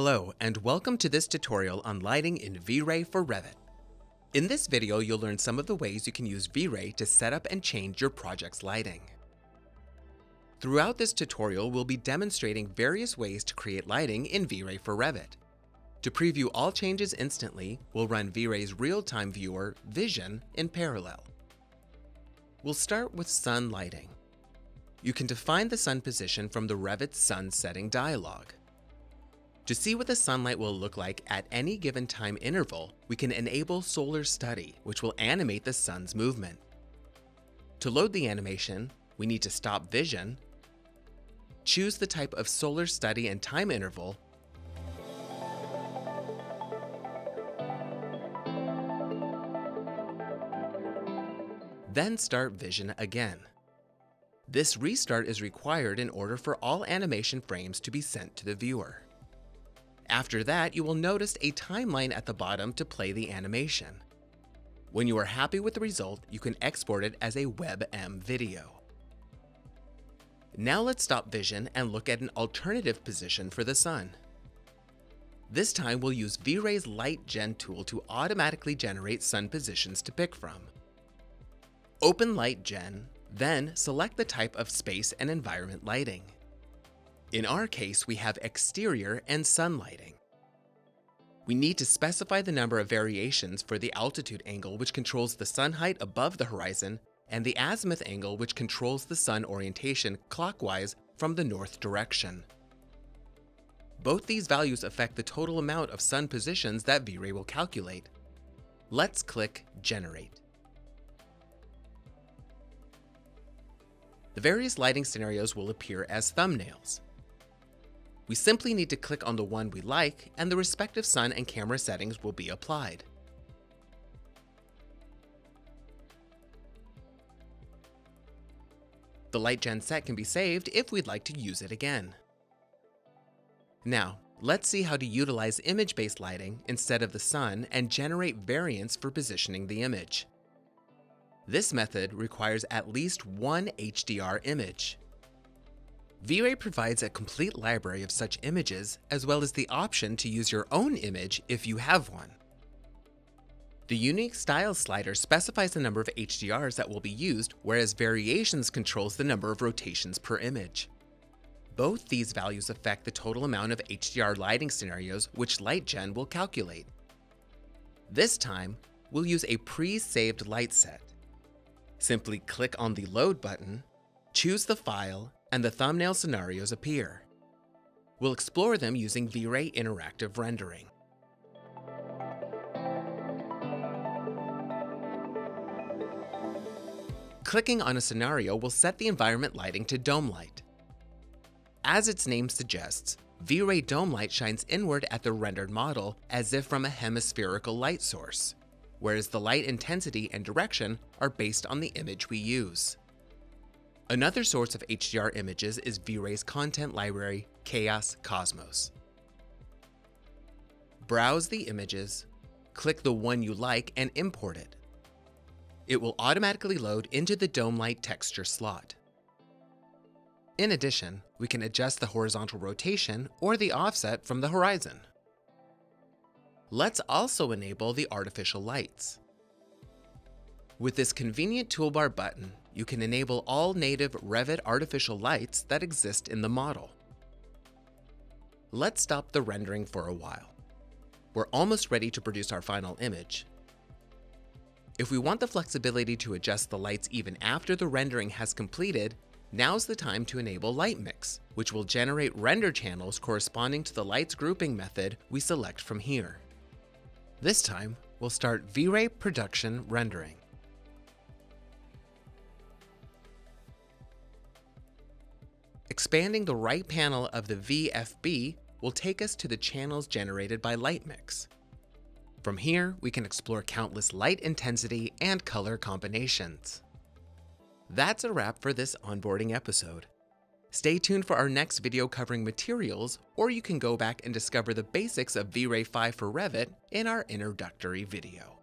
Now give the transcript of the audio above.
Hello, and welcome to this tutorial on lighting in V-Ray for Revit. In this video, you'll learn some of the ways you can use V-Ray to set up and change your project's lighting. Throughout this tutorial, we'll be demonstrating various ways to create lighting in V-Ray for Revit. To preview all changes instantly, we'll run V-Ray's real-time viewer, Vision, in parallel. We'll start with sun lighting. You can define the sun position from the Revit Sun Setting dialog. To see what the sunlight will look like at any given time interval, we can enable Solar Study, which will animate the sun's movement. To load the animation, we need to stop Vision, choose the type of Solar Study and time interval, then start Vision again. This restart is required in order for all animation frames to be sent to the viewer. After that, you will notice a timeline at the bottom to play the animation. When you are happy with the result, you can export it as a WebM video. Now let's stop Vision and look at an alternative position for the sun. This time we'll use V-Ray's Light Gen tool to automatically generate sun positions to pick from. Open Light Gen, then select the type of space and environment lighting. In our case, we have exterior and sun lighting. We need to specify the number of variations for the altitude angle, which controls the sun height above the horizon, and the azimuth angle, which controls the sun orientation clockwise from the north direction. Both these values affect the total amount of sun positions that V-Ray will calculate. Let's click Generate. The various lighting scenarios will appear as thumbnails. We simply need to click on the one we like, and the respective sun and camera settings will be applied. The Light Gen set can be saved if we'd like to use it again. Now, let's see how to utilize image-based lighting instead of the sun and generate variants for positioning the image. This method requires at least one HDR image. V-Ray provides a complete library of such images, as well as the option to use your own image if you have one. The Unique Styles slider specifies the number of HDRs that will be used, whereas Variations controls the number of rotations per image. Both these values affect the total amount of HDR lighting scenarios which Light Gen will calculate. This time, we'll use a pre-saved light set. Simply click on the Load button, choose the file, and the thumbnail scenarios appear. We'll explore them using V-Ray Interactive Rendering. Clicking on a scenario will set the environment lighting to dome light. As its name suggests, V-Ray dome light shines inward at the rendered model as if from a hemispherical light source, whereas the light intensity and direction are based on the image we use. Another source of HDR images is V-Ray's content library, Chaos Cosmos. Browse the images, click the one you like, and import it. It will automatically load into the dome light texture slot. In addition, we can adjust the horizontal rotation or the offset from the horizon. Let's also enable the artificial lights. With this convenient toolbar button, you can enable all native Revit artificial lights that exist in the model. Let's stop the rendering for a while. We're almost ready to produce our final image. If we want the flexibility to adjust the lights even after the rendering has completed, now's the time to enable Light Mix, which will generate render channels corresponding to the lights grouping method we select from here. This time, we'll start V-Ray Production Rendering. Expanding the right panel of the VFB will take us to the channels generated by Light Mix. From here, we can explore countless light intensity and color combinations. That's a wrap for this onboarding episode. Stay tuned for our next video covering materials, or you can go back and discover the basics of V-Ray 5 for Revit in our introductory video.